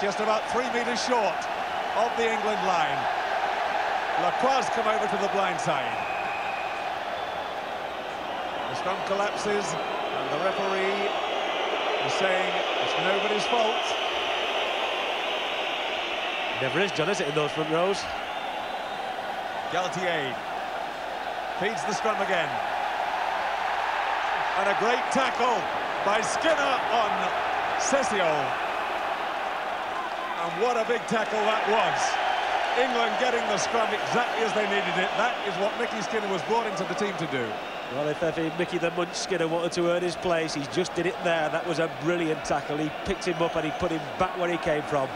just about 3 metres short of the England line. Lacroix come over to the blind side. The stump collapses and the referee is saying it's nobody's fault. Never is, John, is it, in those front rows? Galtier feeds the scrum again. And a great tackle by Skinner on Cécillon. And what a big tackle that was. England getting the scrum exactly as they needed it. That is what Mickey Skinner was brought into the team to do. Well, if Mickey the Munch Skinner wanted to earn his place, he just did it there. That was a brilliant tackle. He picked him up and he put him back where he came from.